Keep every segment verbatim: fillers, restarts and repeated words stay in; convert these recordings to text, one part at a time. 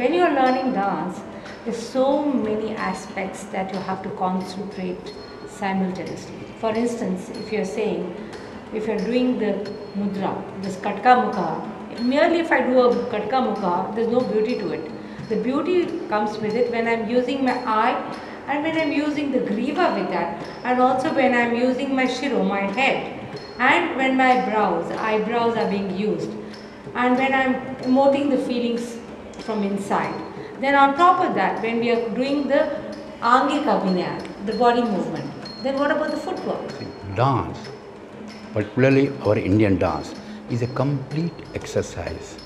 When you are learning dance, there's so many aspects that you have to concentrate simultaneously. For instance, if you're saying, if you're doing the mudra, this katka mukha, merely if I do a katka mukha, there's no beauty to it. The beauty comes with it when I'm using my eye, and when I'm using the griva with that, and also when I'm using my shiro, my head, and when my brows, eyebrows are being used, and when I'm emoting the feelings from inside. Then on top of that, when we are doing the angika abhinaya, the body movement, then what about the footwork? Dance, particularly our Indian dance, is a complete exercise.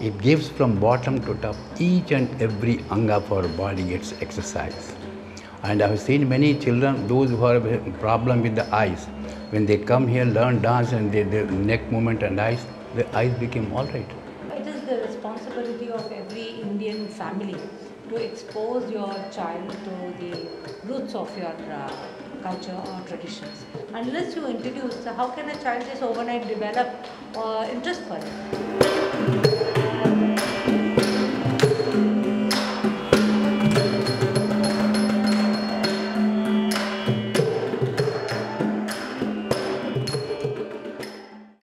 It gives from bottom to top, each and every anga of our body gets exercise. And I have seen many children, those who have a problem with the eyes, when they come here, learn dance and their the neck movement and eyes, the eyes became all right. It is the responsibility of every Indian family to expose your child to the roots of your uh, culture or traditions. Unless you introduce, how can a child just overnight develop uh, interest for it?